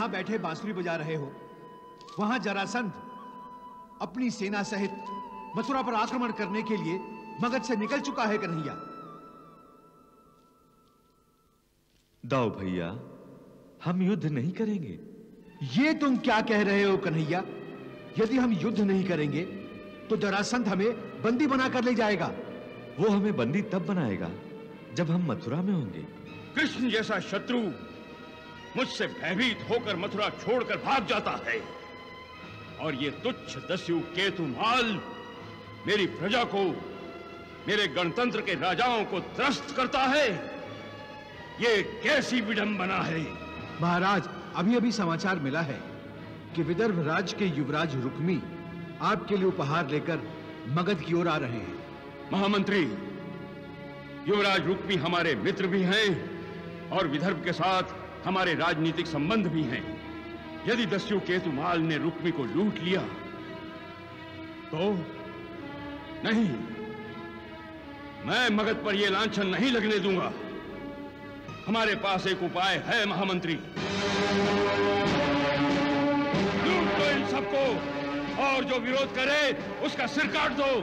यहाँ बैठे बांसुरी बजा रहे हो, वहां जरासंध अपनी सेना सहित मथुरा पर आक्रमण करने के लिए मगध से निकल चुका है। कन्हैया दाऊ भैया, हम युद्ध नहीं करेंगे। ये तुम क्या कह रहे हो कन्हैया? यदि हम युद्ध नहीं करेंगे तो जरासंध हमें बंदी बनाकर ले जाएगा। वो हमें बंदी तब बनाएगा जब हम मथुरा में होंगे। कृष्ण जैसा शत्रु मुझसे भयभीत होकर मथुरा छोड़कर भाग जाता है और ये तुच्छ दस्यु केतुमाल मेरी प्रजा को, मेरे गणतंत्र के राजाओं को त्रस्त करता है। ये कैसी विडंबना है? महाराज, अभी अभी समाचार मिला है कि विदर्भ राज्य के युवराज रुक्मी आपके लिए उपहार लेकर मगध की ओर आ रहे हैं। महामंत्री, युवराज रुक्मी हमारे मित्र भी हैं और विदर्भ के साथ हमारे राजनीतिक संबंध भी हैं। यदि दस्यु केतुमाल ने रुक्मी को लूट लिया तो नहीं, मैं मगध पर यह लांछन नहीं लगने दूंगा। हमारे पास एक उपाय है महामंत्री, लूट दो इन सबको और जो विरोध करे उसका सिर काट दो।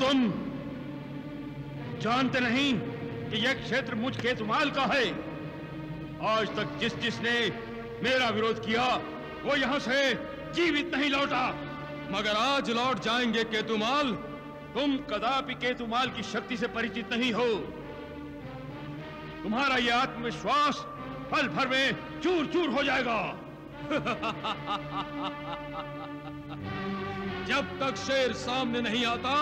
तुम जानते नहीं कि यह क्षेत्र मुझ केतुमाल का है? आज तक जिस जिसने मेरा विरोध किया वो यहां से जीवित नहीं लौटा, मगर आज लौट जाएंगे केतुमाल। तुम कदापि केतुमाल की शक्ति से परिचित नहीं हो। तुम्हारा यह आत्मविश्वास पल भर में चूर चूर हो जाएगा। जब तक शेर सामने नहीं आता,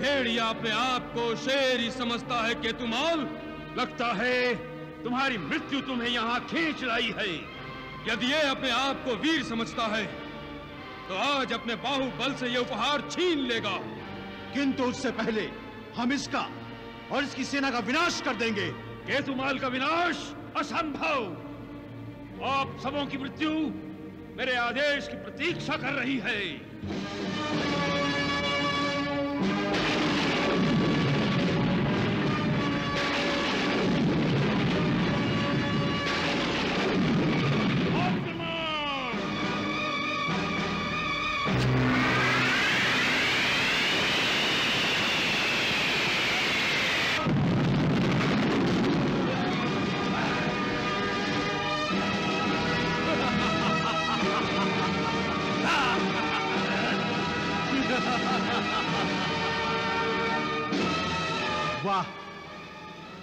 भेड़िया अपने आप को शेर ही समझता है। केतुमाल, लगता है तुम्हारी मृत्यु तुम्हें यहाँ खींच लाई है। यदि ये अपने आप को वीर समझता है तो आज अपने बाहुबल से ये उपहार छीन लेगा, किंतु उससे पहले हम इसका और इसकी सेना का विनाश कर देंगे। केतुमाल का विनाश असंभव। आप सबों की मृत्यु मेरे आदेश की प्रतीक्षा कर रही है।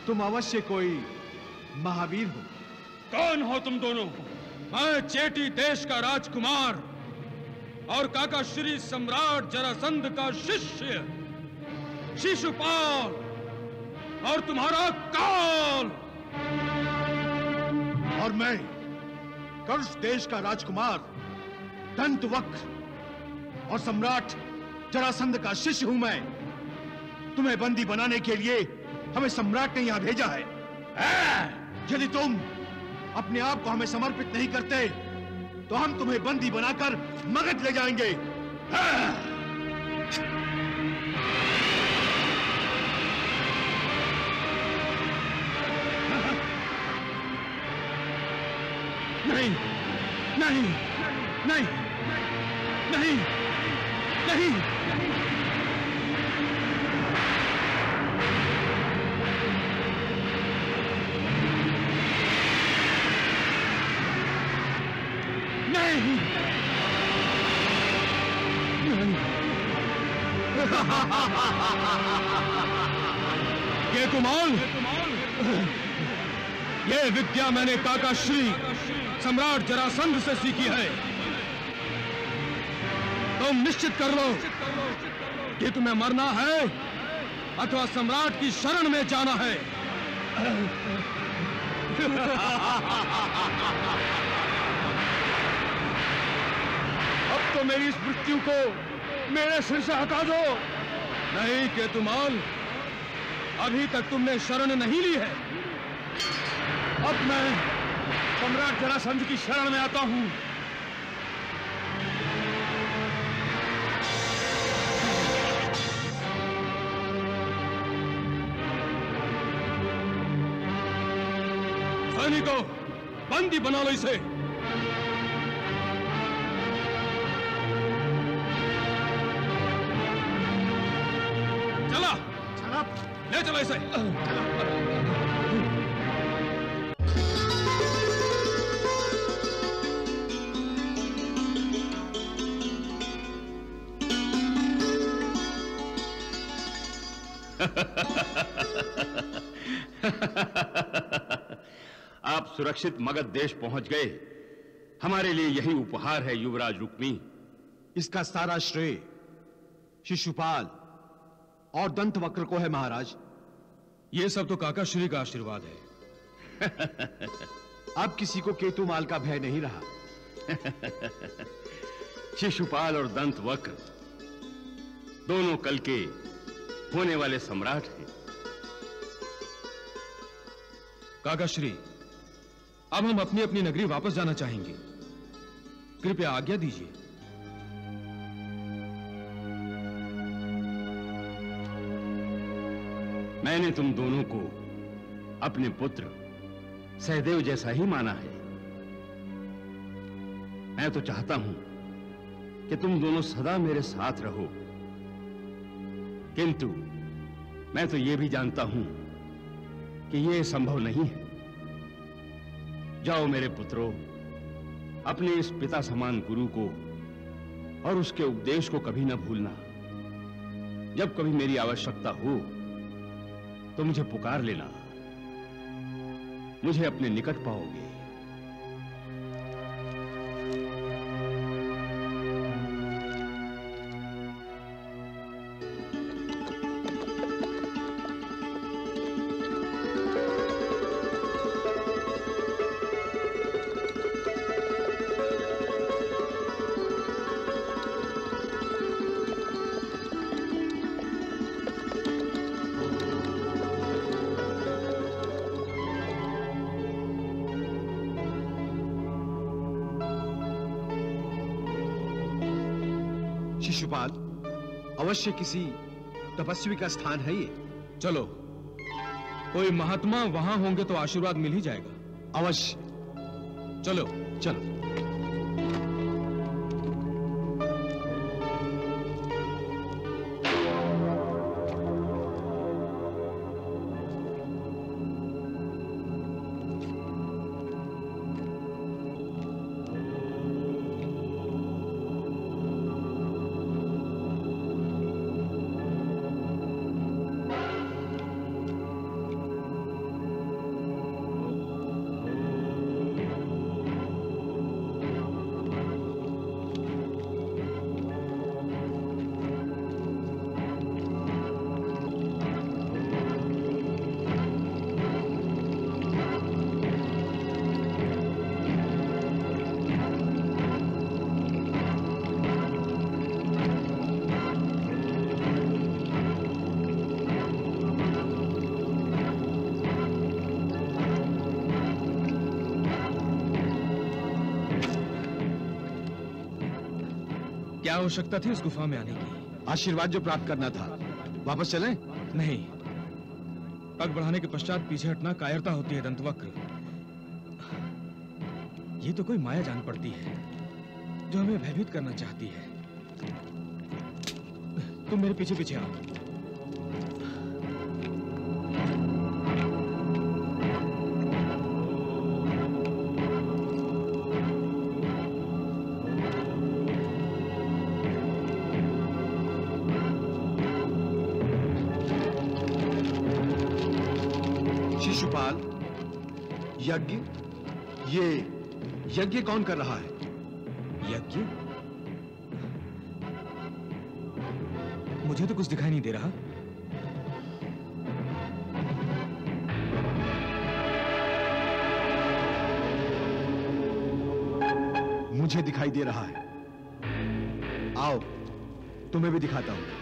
तुम अवश्य कोई महावीर हो। कौन हो तुम दोनों? मैं चेटी देश का राजकुमार और काका श्री सम्राट जरासंध का शिष्य शिशुपाल, और तुम्हारा काल। और मैं कर्ष देश का राजकुमार दंतवक्र और सम्राट जरासंध का शिष्य हूं। मैं तुम्हें बंदी बनाने के लिए हमें सम्राट ने यहाँ भेजा है। यदि तुम अपने आप को हमें समर्पित नहीं करते तो हम तुम्हें बंदी बनाकर मगध ले जाएंगे। नहीं नहीं नहीं नहीं नहीं नहीं। केतुमाल, ये विद्या मैंने काका श्री सम्राट जरासंध से सीखी है। तुम निश्चित कर लो कि तुम्हें मरना है अथवा सम्राट की शरण में जाना है। अब तो मेरी इस मृत्यु को मेरे सिर से हटा दो। नहीं केतुमाल, अभी तक तुमने शरण नहीं ली है। अब मैं सम्राट जरासंध की शरण में आता हूं। सैनिकों, बंदी बना लो इसे। चला, ले चलो इसे। आप सुरक्षित मगध देश पहुंच गए, हमारे लिए यही उपहार है युवराज रुक्मी। इसका सारा श्रेय शिशुपाल और दंतवक्र को है महाराज। ये सब तो काका श्री का आशीर्वाद है। अब किसी को केतुमाल का भय नहीं रहा। शिशुपाल और दंतवक्र दोनों कल के होने वाले सम्राट हैं। काका श्री, अब हम अपनी अपनी नगरी वापस जाना चाहेंगे, कृपया आज्ञा दीजिए। मैंने तुम दोनों को अपने पुत्र सहदेव जैसा ही माना है। मैं तो चाहता हूं कि तुम दोनों सदा मेरे साथ रहो, किंतु मैं तो यह भी जानता हूं कि यह संभव नहीं है। जाओ मेरे पुत्रों, अपने इस पिता समान गुरु को और उसके उपदेश को कभी न भूलना। जब कभी मेरी आवश्यकता हो तो मुझे पुकार लेना, मुझे अपने निकट पाओगे। अवश्य किसी तपस्वी का स्थान है ये। चलो, कोई महात्मा वहां होंगे तो आशीर्वाद मिल ही जाएगा। अवश्य, चलो चलो। आवश्यकता थी इस गुफा में आने की। आशीर्वाद जो प्राप्त करना था। वापस चलें? नहीं, पग बढ़ाने के पश्चात पीछे हटना कायरता होती है दंतवक्र। ये तो कोई माया जान पड़ती है जो हमें भयभीत करना चाहती है। तुम मेरे पीछे पीछे आओ। यज्ञ? ये यज्ञ कौन कर रहा है? यज्ञ? मुझे तो कुछ दिखाई नहीं दे रहा। मुझे दिखाई दे रहा है। आओ, तुम्हें भी दिखाता हूं।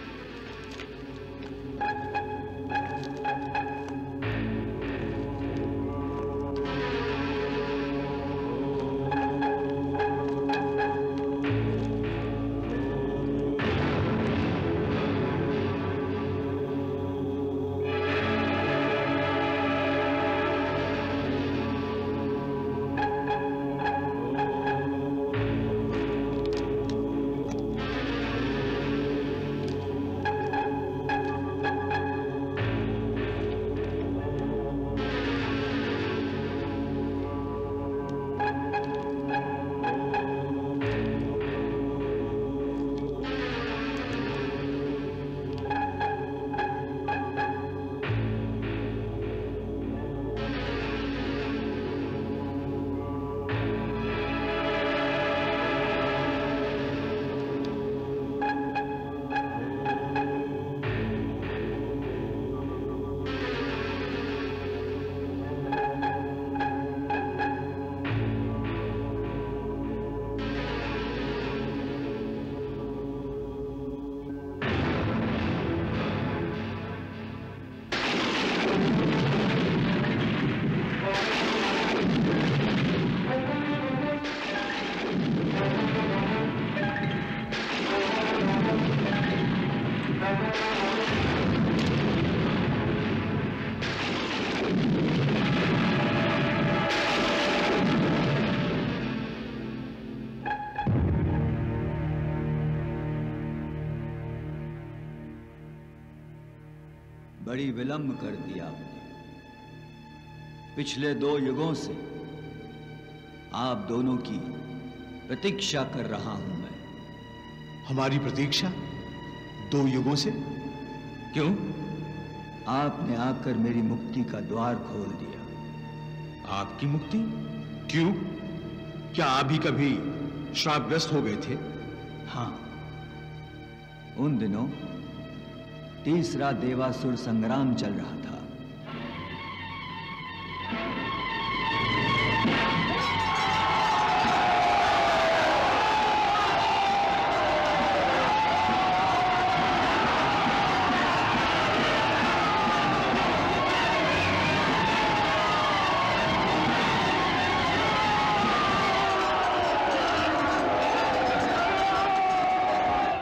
बड़ी विलंब कर दिया आपने। पिछले 2 युगों से आप दोनों की प्रतीक्षा कर रहा हूं मैं। हमारी प्रतीक्षा 2 युगों से? क्यों? आपने आकर मेरी मुक्ति का द्वार खोल दिया। आपकी मुक्ति? क्यों? क्या आप भी कभी श्रापग्रस्त हो गए थे? हाँ, उन दिनों 3रा देवासुर संग्राम चल रहा था।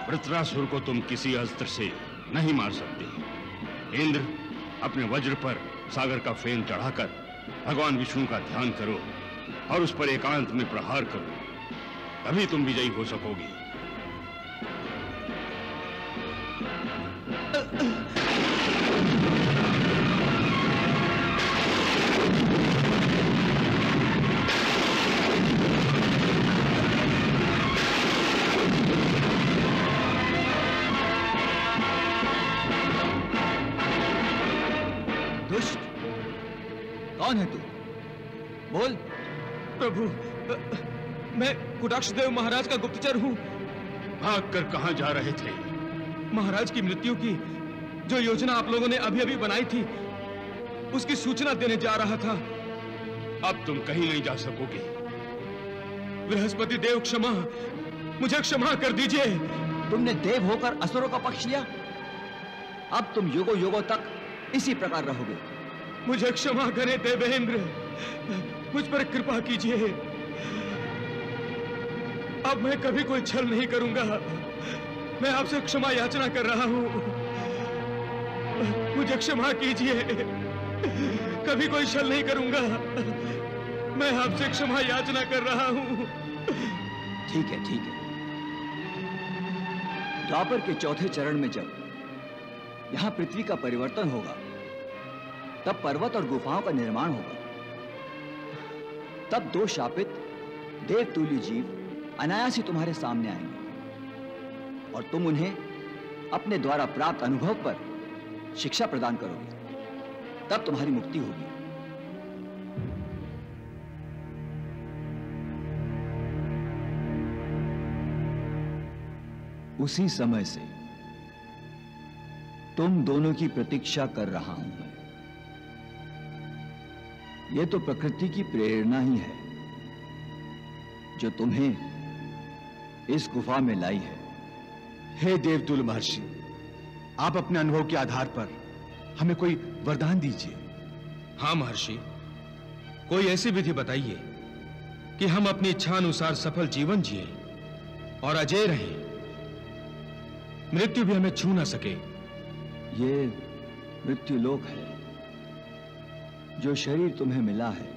वृत्रासुर को तुम किसी अस्त्र से नहीं मार सकते। इंद्र, अपने वज्र पर सागर का फेन चढ़ाकर भगवान विष्णु का ध्यान करो और उस पर एकांत में प्रहार करो, तभी तुम विजयी हो सकोगे। देव महाराज का गुप्तचर हूं। भाग कर कहां जा रहे थे? महाराज की मृत्यु की जो योजना आप लोगों ने अभी-अभी बनाई थी, उसकी सूचना देने जा रहा था। अब तुम कहीं नहीं जा सकोगे। बृहस्पति देव क्षमा, मुझे क्षमा कर दीजिए। तुमने देव होकर असुरों का पक्ष लिया, अब तुम युगों युगों तक इसी प्रकार रहोगे। मुझे क्षमा करें देवेंद्र, मुझ पर कृपा कीजिए। अब मैं कभी कोई छल नहीं करूंगा। मैं आपसे क्षमा याचना कर रहा हूं, मुझे क्षमा कीजिए। कभी कोई छल नहीं करूंगा, मैं आपसे क्षमा याचना कर रहा हूं। ठीक है, ठीक है। द्वापर के 4थे चरण में जब यहां पृथ्वी का परिवर्तन होगा, तब पर्वत और गुफाओं का निर्माण होगा। तब 2 शापित देवतुल्य जीव अनायास ही तुम्हारे सामने आएंगे और तुम उन्हें अपने द्वारा प्राप्त अनुभव पर शिक्षा प्रदान करोगे, तब तुम्हारी मुक्ति होगी। उसी समय से तुम दोनों की प्रतीक्षा कर रहा हूं मैं। यह तो प्रकृति की प्रेरणा ही है जो तुम्हें इस गुफा में लाई है। हे देवतुल महर्षि, आप अपने अनुभव के आधार पर हमें कोई वरदान दीजिए। हाँ महर्षि, कोई ऐसी विधि बताइए कि हम अपनी इच्छा अनुसार सफल जीवन जिए और अजय रहें, मृत्यु भी हमें छू ना सके। ये मृत्यु लोक है। जो शरीर तुम्हें मिला है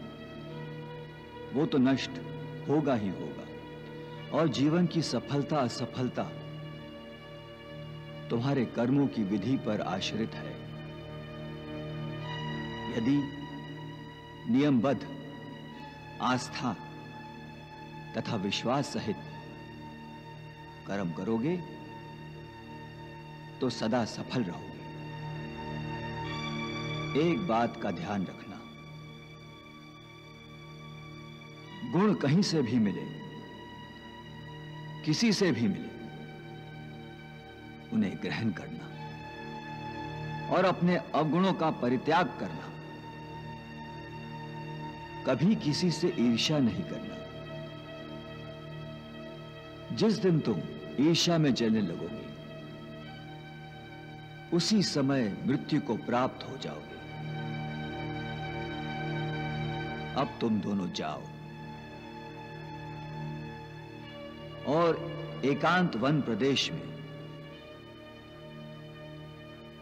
वो तो नष्ट होगा ही होगा, और जीवन की सफलता असफलता तुम्हारे कर्मों की विधि पर आश्रित है। यदि नियमबद्ध आस्था तथा विश्वास सहित कर्म करोगे तो सदा सफल रहोगे। एक बात का ध्यान रखना, गुण कहीं से भी मिले, किसी से भी मिले, उन्हें ग्रहण करना और अपने अवगुणों का परित्याग करना। कभी किसी से ईर्ष्या नहीं करना। जिस दिन तुम ईर्ष्या में जलने लगोगे, उसी समय मृत्यु को प्राप्त हो जाओगे। अब तुम दोनों जाओ और एकांत वन प्रदेश में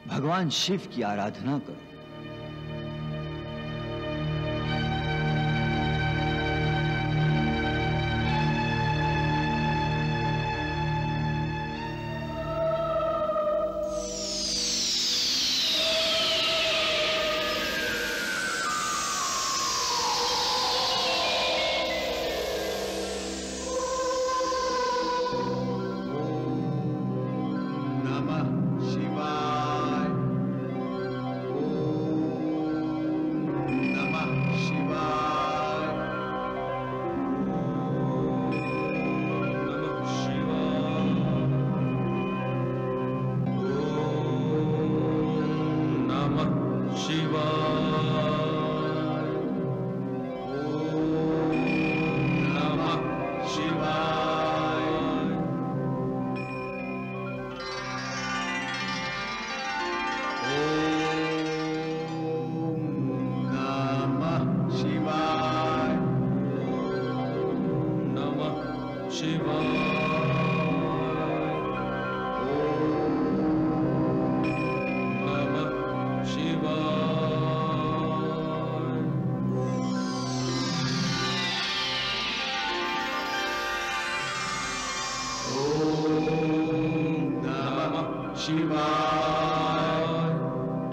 भगवान शिव की आराधना करो। नमः शिवाय।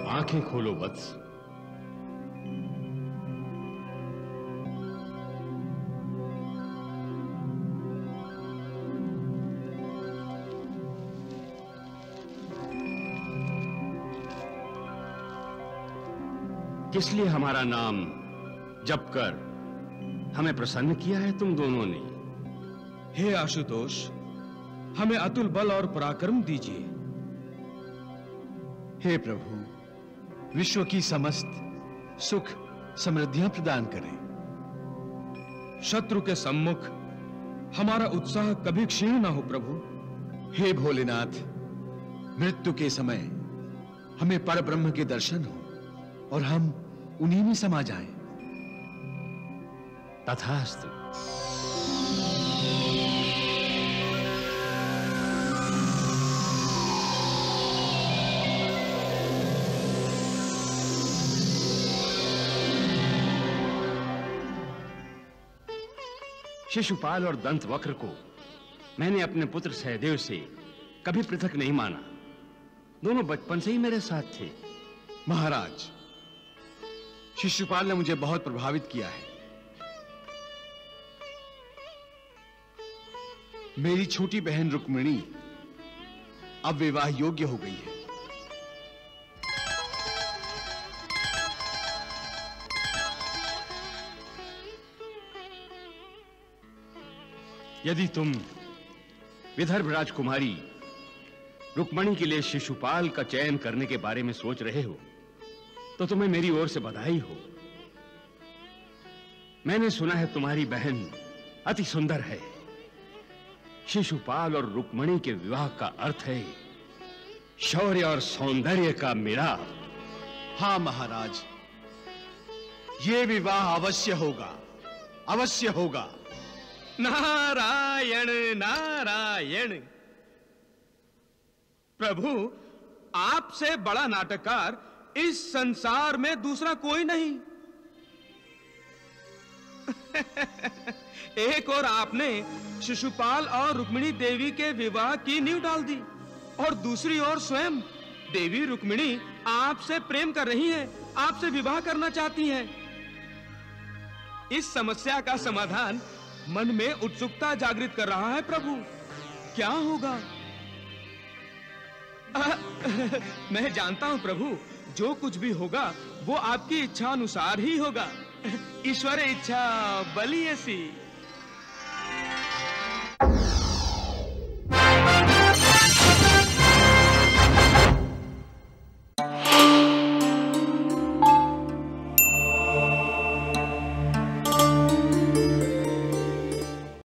आंखें खोलो वत्स, किस लिए हमारा नाम जप कर हमें प्रसन्न किया है तुम दोनों ने? हे आशुतोष, हमें अतुल बल और पराक्रम दीजिए। हे प्रभु, विश्व की समस्त सुख समृद्धियां प्रदान करें। शत्रु के सम्मुख हमारा उत्साह कभी क्षीण ना हो प्रभु। हे भोलेनाथ, मृत्यु के समय हमें परब्रह्म के दर्शन हो और हम उन्हीं में समा जाएं। तथास्तु। शिशुपाल और दंतवक्र को मैंने अपने पुत्र सहदेव से कभी पृथक नहीं माना। दोनों बचपन से ही मेरे साथ थे। महाराज, शिशुपाल ने मुझे बहुत प्रभावित किया है। मेरी छोटी बहन रुक्मिणी अब विवाह योग्य हो गई है। यदि तुम विदर्भ राजकुमारी रुक्मिणी के लिए शिशुपाल का चयन करने के बारे में सोच रहे हो तो तुम्हें मेरी ओर से बधाई हो। मैंने सुना है तुम्हारी बहन अति सुंदर है। शिशुपाल और रुक्मिणी के विवाह का अर्थ है शौर्य और सौंदर्य का मिलाप। हाँ महाराज, ये विवाह अवश्य होगा, अवश्य होगा। नारायण नारायण। प्रभु, आपसे बड़ा नाटककार इस संसार में दूसरा कोई नहीं। एक और आपने शिशुपाल और रुक्मिणी देवी के विवाह की नींव डाल दी और दूसरी ओर स्वयं देवी रुक्मिणी आपसे प्रेम कर रही है, आपसे विवाह करना चाहती है। इस समस्या का समाधान मन में उत्सुकता जागृत कर रहा है प्रभु। क्या होगा? मैं जानता हूं प्रभु, जो कुछ भी होगा वो आपकी इच्छा अनुसार ही होगा। ईश्वर इच्छा बलियसी।